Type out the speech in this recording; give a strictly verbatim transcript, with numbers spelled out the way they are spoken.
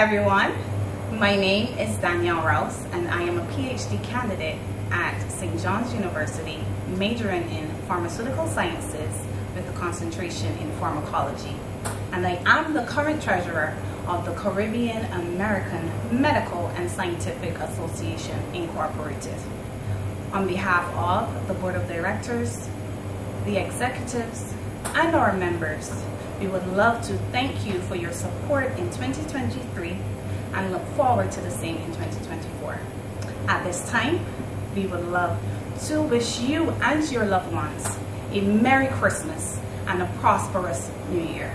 Hi everyone, my name is Danielle Rouse and I am a PhD candidate at Saint John's University, majoring in pharmaceutical sciences with a concentration in pharmacology. And I am the current treasurer of the Caribbean American Medical and Scientific Association, Incorporated. On behalf of the Board of Directors, the executives, and our members, we would love to thank you for your support in twenty twenty-three and look forward to the same in twenty twenty-four. At this time, we would love to wish you and your loved ones a Merry Christmas and a prosperous New Year.